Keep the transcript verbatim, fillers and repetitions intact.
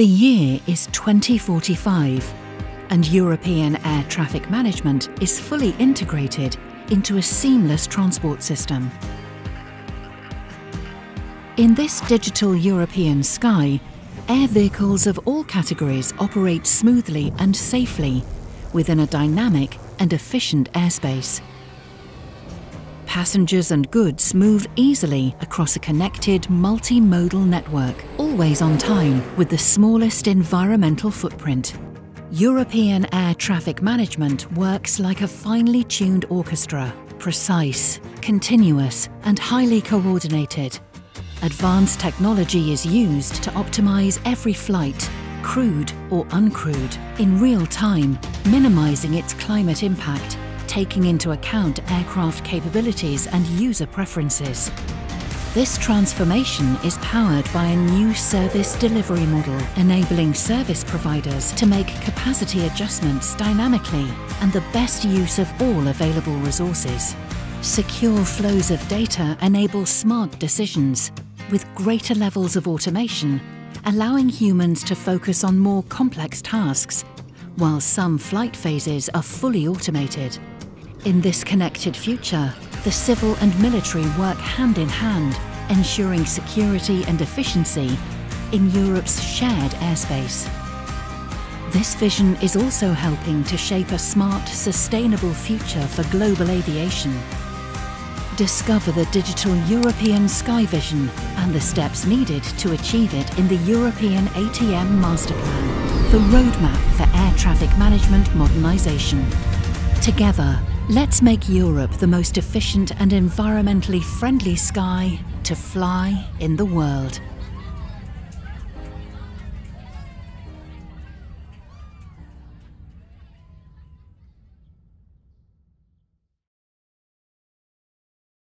The year is twenty forty-five, and European air traffic management is fully integrated into a seamless transport system. In this digital European sky, air vehicles of all categories operate smoothly and safely within a dynamic and efficient airspace. Passengers and goods move easily across a connected multimodal network, always on time with the smallest environmental footprint. European air traffic management works like a finely tuned orchestra, precise, continuous, and highly coordinated. Advanced technology is used to optimize every flight, crewed or uncrewed, in real time, minimizing its climate impact, taking into account aircraft capabilities and user preferences. This transformation is powered by a new service delivery model, enabling service providers to make capacity adjustments dynamically and the best use of all available resources. Secure flows of data enable smart decisions with greater levels of automation, allowing humans to focus on more complex tasks, while some flight phases are fully automated. In this connected future, the civil and military work hand in hand, ensuring security and efficiency in Europe's shared airspace. This vision is also helping to shape a smart, sustainable future for global aviation. Discover the digital European Sky Vision and the steps needed to achieve it in the European A T M Masterplan, the roadmap for air traffic management modernisation. Together, let's make Europe the most efficient and environmentally friendly sky to fly in the world.